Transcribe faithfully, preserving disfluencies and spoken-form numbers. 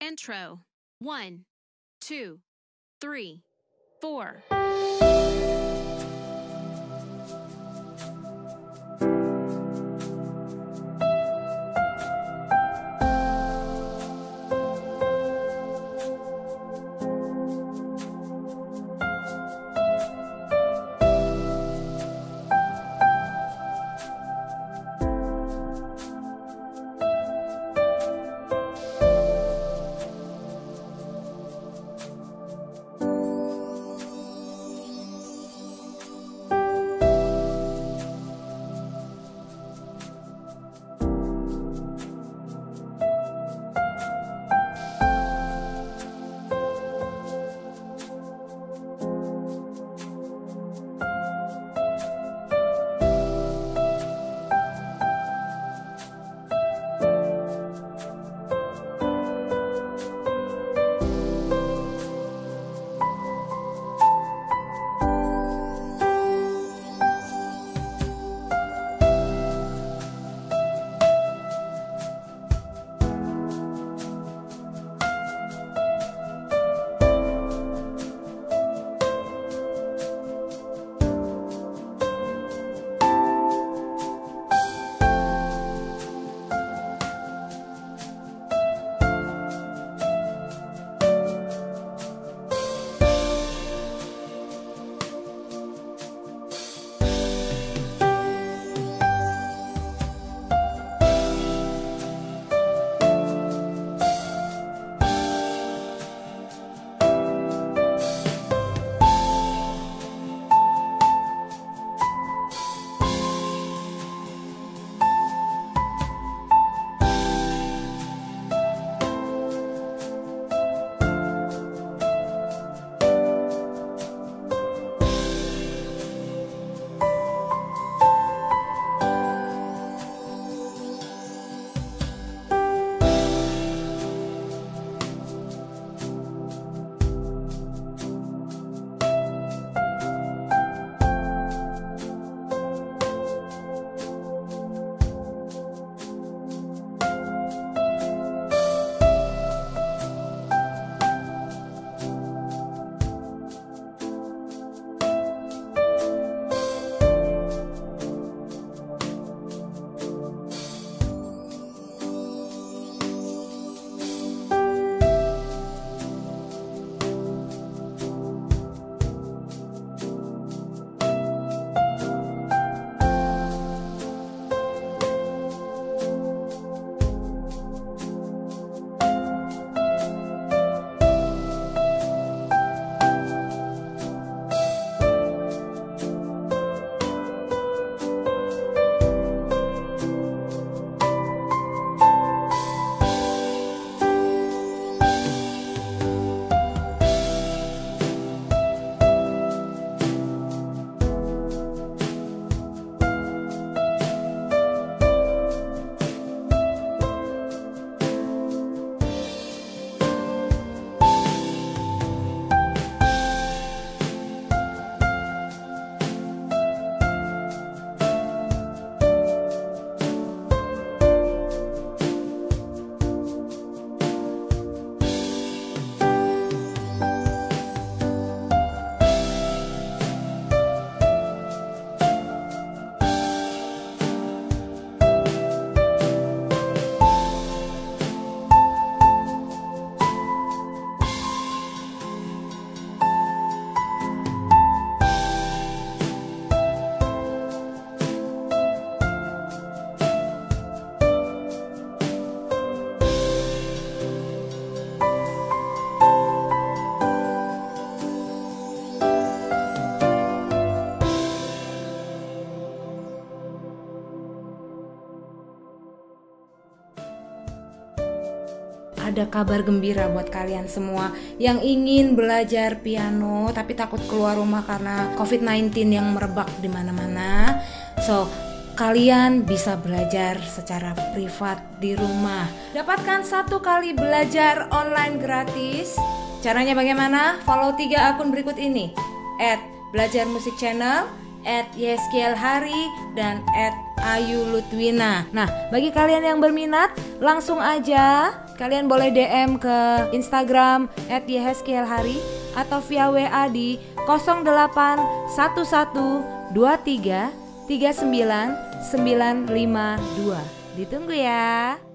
Intro. One, two, three, four. Ada kabar gembira buat kalian semua yang ingin belajar piano tapi takut keluar rumah karena covid sembilan belas yang merebak di mana-mana. So, kalian bisa belajar secara privat di rumah. Dapatkan satu kali belajar online gratis. Caranya bagaimana? Follow tiga akun berikut ini: at Belajar Musik Channel, at Yehezkiel Harry, dan at ayu lutwina. Nah, bagi kalian yang berminat, langsung aja Kalian boleh D M ke Instagram at Yehezkiel Harry atau via W A di nol delapan satu satu dua tiga tiga sembilan sembilan lima dua. Ditunggu ya.